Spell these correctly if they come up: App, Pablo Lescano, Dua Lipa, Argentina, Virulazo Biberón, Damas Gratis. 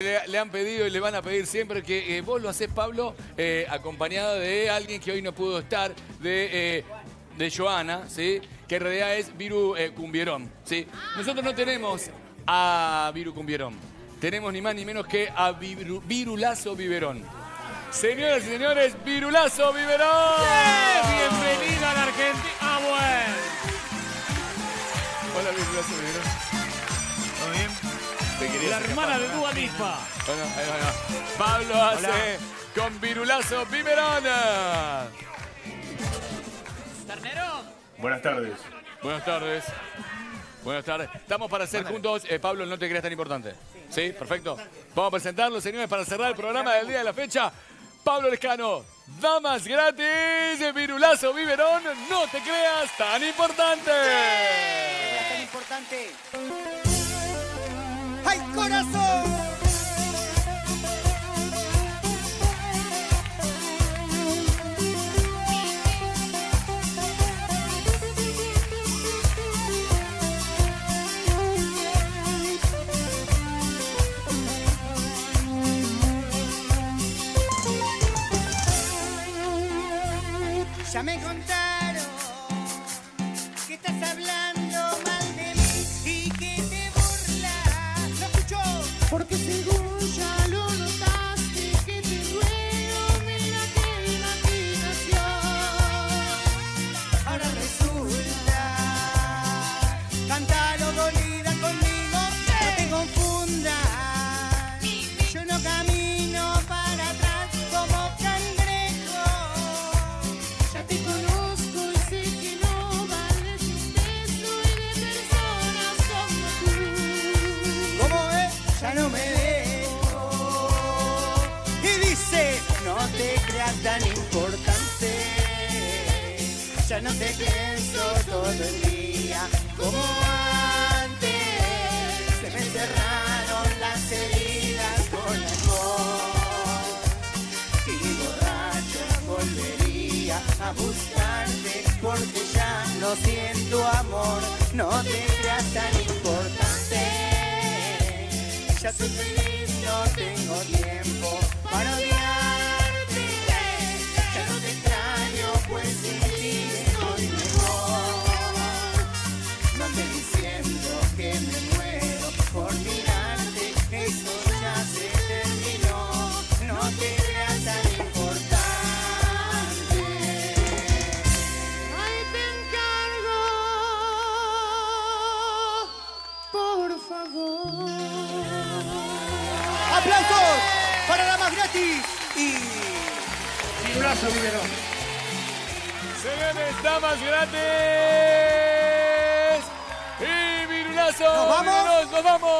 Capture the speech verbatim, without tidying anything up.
Le, le han pedido y le van a pedir siempre que eh, vos lo hacés, Pablo, eh, acompañado de alguien que hoy no pudo estar, de, eh, de Joana, ¿sí? Que en realidad es Viru eh, Cumbierón, ¿sí? Nosotros no tenemos a Viru Cumbierón, tenemos ni más ni menos que a Viru, Virulazo Biberón. Señoras y señores, Virulazo Biberón. ¡Sí! Bienvenido a la Argentina. Ah, bueno. Hola, Virulazo Biberón. ¿Todo bien? La hermana de Dua Lipa. Bueno, bueno. Pablo hace Hola. Con Virulazo Biberón. Ternero. Buenas tardes. Buenas tardes. Buenas tardes. Estamos para hacer juntos. Eh, Pablo, no te creas tan importante. Sí, perfecto. Vamos a presentarlo, señores, para cerrar el programa del día de la fecha. Pablo Lescano, Damas Gratis, Virulazo Biberón. No te creas tan importante. Sí, tan importante. ¡Ay, corazón! Ya me contaron que estás hablando. Porque según ya lo notaste, que te ruego de la imaginación. Ahora resulta, cántalo dolida conmigo. No te confundas, yo no camino para atrás como cangrejo. Ya te conozco y sé que no vales un beso y de personas como tú. ¿Cómo es? Ya no tan importante, ya no te pienso todo el día como antes. Se me cerraron las heridas con amor y borracho volvería a buscarte, porque ya no siento amor. No te creas tan importante, ya soy feliz, no tengo tiempo para odiar. ¡Aplausos para Damas Gratis! Y... Virulazo Biberón. Señores, Damas Gratis y Virulazo. ¡Nos vamos! Biberón, ¡nos vamos!